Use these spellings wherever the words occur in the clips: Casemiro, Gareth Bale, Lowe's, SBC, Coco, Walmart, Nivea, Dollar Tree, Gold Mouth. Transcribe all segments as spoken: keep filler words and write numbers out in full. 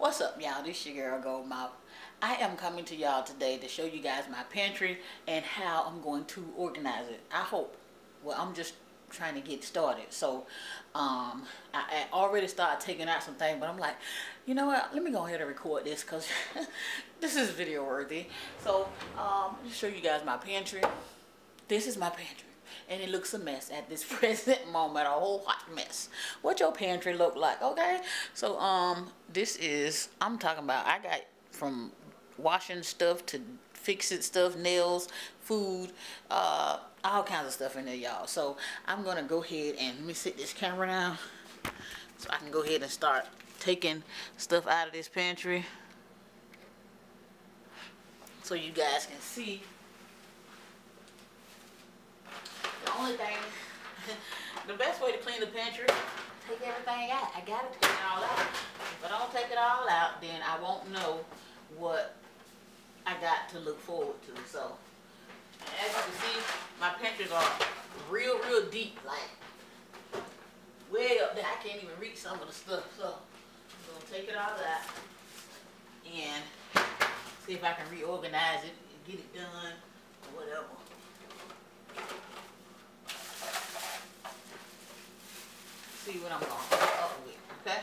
What's up, y'all? This your girl Gold Mouth. I am coming to y'all today to show you guys my pantry and how I'm going to organize it. I hope. Well, I'm just trying to get started. So um, I, I already started taking out some things, but I'm like, you know what? Let me go ahead and record this because this is video worthy. So um, I'll show you guys my pantry. This is my pantry. And it looks a mess at this present moment, a whole hot mess. What your pantry look like, okay? So, um, this is, I'm talking about, I got from washing stuff to fix-it stuff, nails, food, uh, all kinds of stuff in there, y'all. So, I'm going to go ahead and let me sit this camera down so I can go ahead and start taking stuff out of this pantry so you guys can see. The only thing, the best way to clean the pantry, take everything out. I gotta take it all out. If I don't take it all out, then I won't know what I got to look forward to. So, as you can see, my pantries are real, real deep, like way up there. I can't even reach some of the stuff. So, I'm gonna take it all out and see if I can reorganize it and get it done or whatever. See what I'm going to come up with, okay?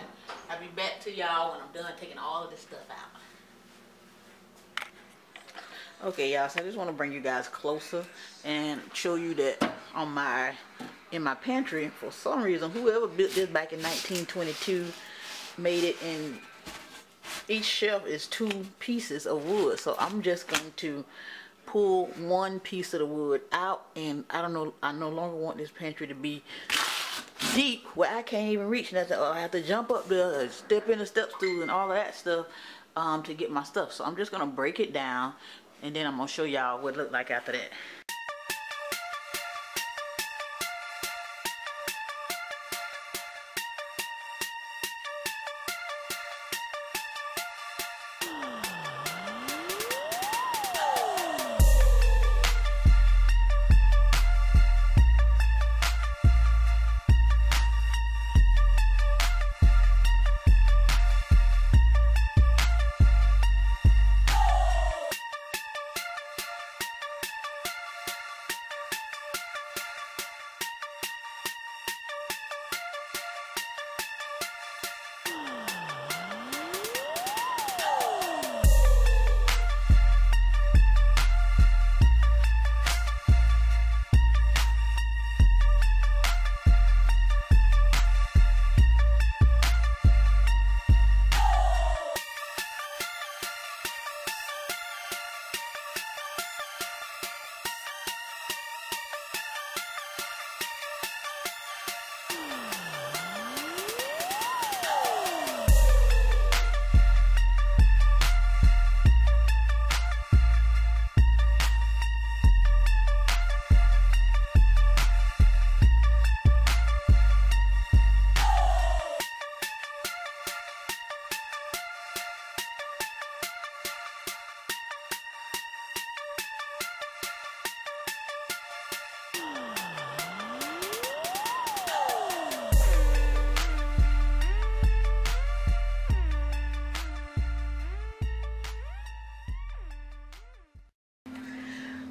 I'll be back to y'all when I'm done taking all of this stuff out. Okay, y'all, so I just want to bring you guys closer and show you that on my, in my pantry, for some reason, whoever built this back in nineteen twenty-two made it in, each shelf is two pieces of wood, so I'm just going to pull one piece of the wood out, and I don't know, I no longer want this pantry to be deep where I can't even reach nothing. I have to jump up there and step in the step stool and all of that stuff um, to get my stuff. So I'm just going to break it down and then I'm going to show y'all what it looked like after that.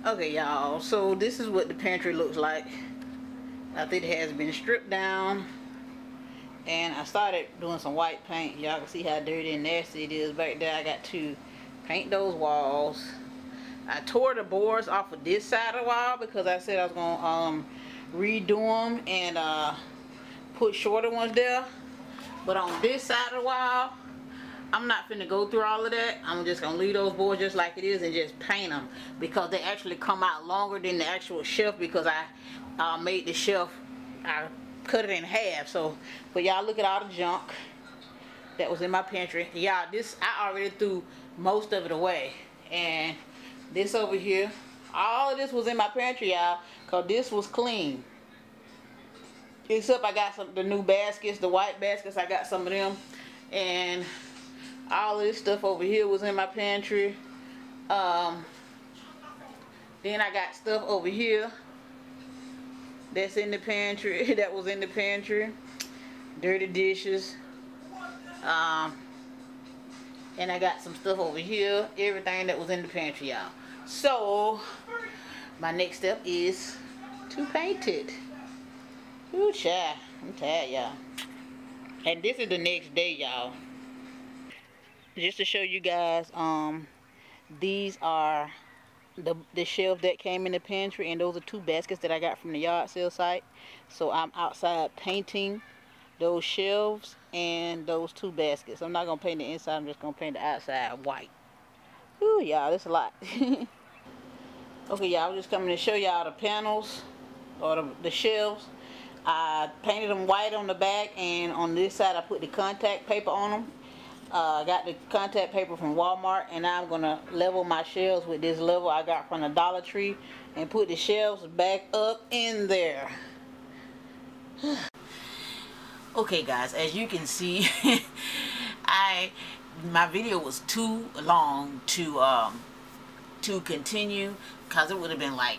Okay, y'all, so this is what the pantry looks like. I think it has been stripped down. And I started doing some white paint. Y'all can see how dirty and nasty it is back there. I got to paint those walls. I tore the boards off of this side of the wall because I said I was going to um, redo them and uh, put shorter ones there. But on this side of the wall, I'm not finna go through all of that. I'm just gonna leave those boards just like it is and just paint them because they actually come out longer than the actual shelf because I uh, made the shelf, I cut it in half. So, but y'all look at all the junk that was in my pantry. Y'all, this, I already threw most of it away. And this over here, all of this was in my pantry, y'all, because this was clean. Except I got some, the new baskets, the white baskets, I got some of them. And all of this stuff over here was in my pantry. Um, then I got stuff over here that's in the pantry, that was in the pantry. Dirty dishes. Um, And I got some stuff over here. Everything that was in the pantry, y'all. So, my next step is to paint it. Ooh, child. I'm tired, y'all. And this is the next day, y'all. Just to show you guys, um, these are the, the shelf that came in the pantry. And those are two baskets that I got from the yard sale site. So, I'm outside painting those shelves and those two baskets. I'm not going to paint the inside. I'm just going to paint the outside white. Ooh, y'all, that's a lot. Okay, y'all, I'm just coming to show y'all the panels or the, the shelves. I painted them white on the back, and on this side I put the contact paper on them. Uh, I got the contact paper from Walmart, and I'm going to level my shelves with this level I got from the Dollar Tree and put the shelves back up in there. Okay, guys, as you can see, I my video was too long to um to continue, because it would have been like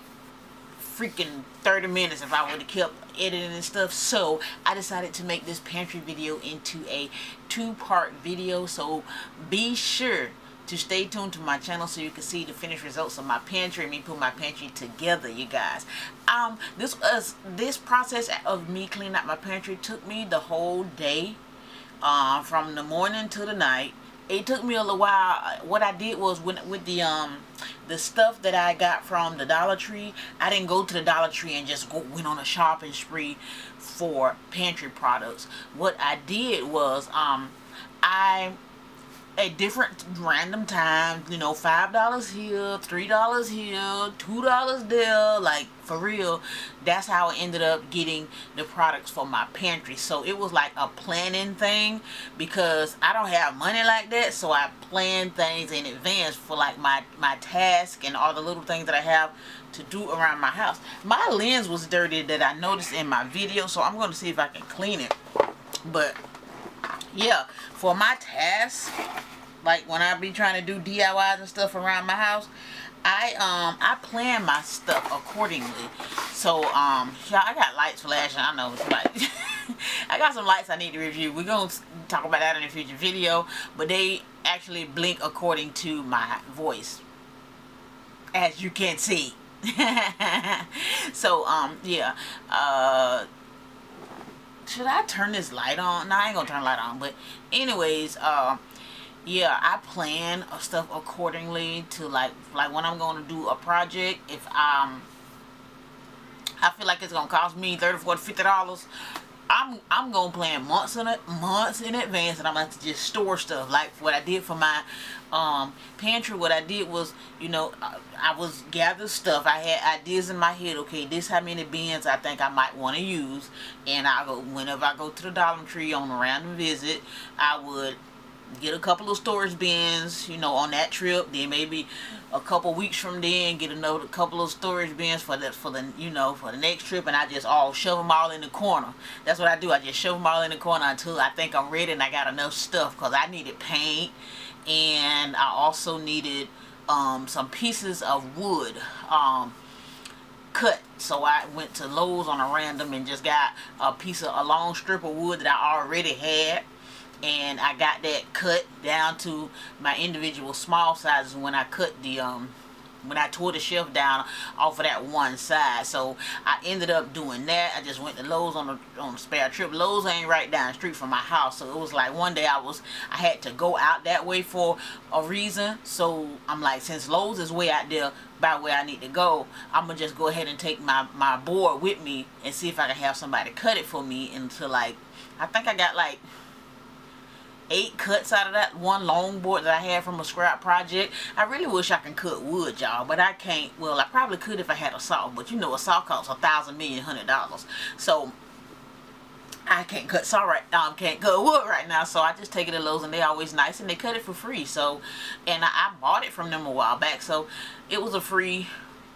freaking thirty minutes if I would have kept editing and stuff. So I decided to make this pantry video into a two-part video. So be sure to stay tuned to my channel so you can see the finished results of my pantry and me put my pantry together, you guys. Um, this was this process of me cleaning out my pantry took me the whole day, uh, from the morning to the night. It took me a little while. What I did was when with the um the stuff that I got from the Dollar Tree, I didn't go to the Dollar Tree and just go, went on a shopping spree for pantry products. What I did was um I. At different random times, you know, five dollars here, three dollars here, two dollars there, like, for real. That's how I ended up getting the products for my pantry. So it was like a planning thing, because I don't have money like that, so I plan things in advance for like my, my task and all the little things that I have to do around my house. My lens was dirty that I noticed in my video, so I'm going to see if I can clean it. But yeah, for my tasks, like when I be trying to do D I Ys and stuff around my house, I um I plan my stuff accordingly. So um y'all, I got lights flashing. I know it's like I got some lights I need to review. We're gonna talk about that in a future video, but they actually blink according to my voice, as you can see. So um yeah, uh. should I turn this light on? No, I ain't gonna turn the light on. But anyways, uh, yeah, I plan stuff accordingly to like like when I'm gonna do a project. If um, I feel like it's gonna cost me thirty, forty, fifty dollars, I'm I'm gonna plan months in it, months in advance, and I'm gonna just store stuff like what I did for my um pantry. What I did was, you know, I, I was gathered stuff. I had ideas in my head. Okay, this how many bins I think I might want to use, and I go whenever I go to the Dollar Tree on a random visit, I would get a couple of storage bins, you know, on that trip. Then maybe a couple weeks from then, get another couple of storage bins for the for the you know for the next trip, and I just all shove them all in the corner. That's what I do. I just shove them all in the corner until I think I'm ready and I got enough stuff, because I needed paint and I also needed um, some pieces of wood um, cut. So I went to Lowe's on a random and just got a piece of a long strip of wood that I already had. And I got that cut down to my individual small sizes when I cut the, um, when I tore the shelf down off of that one side. So I ended up doing that. I just went to Lowe's on a, on a spare trip. Lowe's ain't right down the street from my house. So it was like one day I was, I had to go out that way for a reason. So I'm like, since Lowe's is way out there by where I need to go, I'm going to just go ahead and take my, my board with me and see if I can have somebody cut it for me until like, I think I got like eight cuts out of that one long board that I had from a scrap project. I really wish I can cut wood, y'all, but I can't. Well, I probably could if I had a saw, but you know a saw costs a thousand million hundred dollars. So I can't cut saw right now, um, can't cut wood right now. So I just take it to Lowe's, and they always nice, and they cut it for free. So, and I, I bought it from them a while back, so it was a free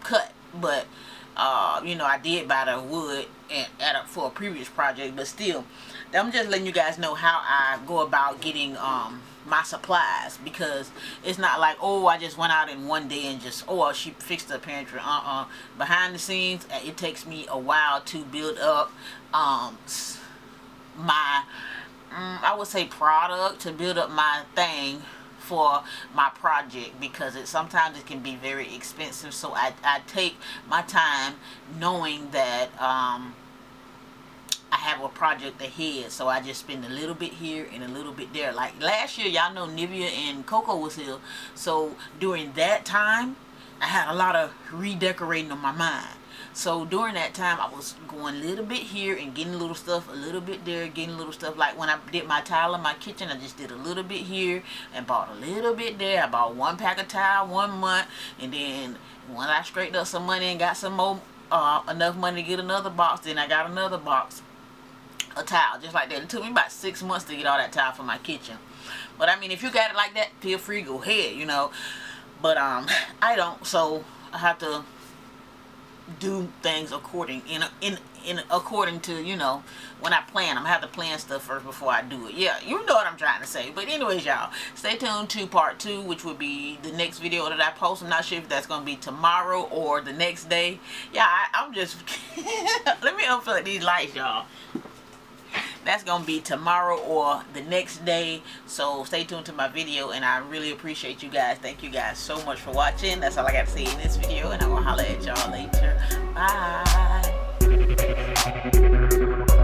cut. But uh, you know, I did buy the wood and at a, for a previous project, but still. I'm just letting you guys know how I go about getting um, my supplies, because it's not like, oh, I just went out in one day and just, oh, she fixed the pantry. Uh-uh. Behind the scenes, it takes me a while to build up um, my, um, I would say product, to build up my thing for my project, because it sometimes it can be very expensive. So I, I take my time knowing that um, I have a project ahead, so I just spend a little bit here and a little bit there. Like last year, y'all know Nivea and Coco was here, so during that time I had a lot of redecorating on my mind. So during that time, I was going a little bit here and getting a little stuff, a little bit there, getting a little stuff. Like when I did my tile in my kitchen, I just did a little bit here and bought a little bit there. I bought one pack of tile one month, and then when I scraped up some money and got some more, uh, enough money to get another box, then I got another box of tile, just like that. It took me about six months to get all that tile for my kitchen. But I mean, if you got it like that, feel free, go ahead, you know. But um, I don't, so I have to do things according in in in according to, you know, when I plan. I'm gonna have to plan stuff first before I do it. Yeah, you know what I'm trying to say. But anyways, y'all, stay tuned to part two, which would be the next video that I post. I'm not sure if that's gonna be tomorrow or the next day. Yeah, I, I'm just let me unplug these lights, y'all. That's gonna be tomorrow or the next day, so stay tuned to my video, and I really appreciate you guys. Thank you guys so much for watching. That's all I got to say in this video, and I'm gonna holler at y'all later. Bye.